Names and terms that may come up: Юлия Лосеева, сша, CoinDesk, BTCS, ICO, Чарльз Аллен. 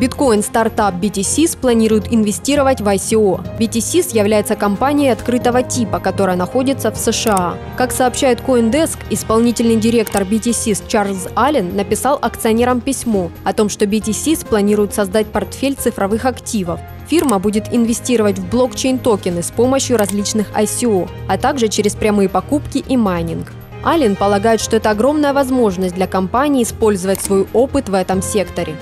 Биткоин-стартап BTCS планирует инвестировать в ICO. BTCS является компанией открытого типа, которая находится в США. Как сообщает CoinDesk, исполнительный директор BTCS Чарльз Аллен написал акционерам письмо о том, что BTCS планирует создать портфель цифровых активов. Фирма будет инвестировать в блокчейн-токены с помощью различных ICO, а также через прямые покупки и майнинг. Аллен полагает, что это огромная возможность для компании использовать свой опыт в этом секторе.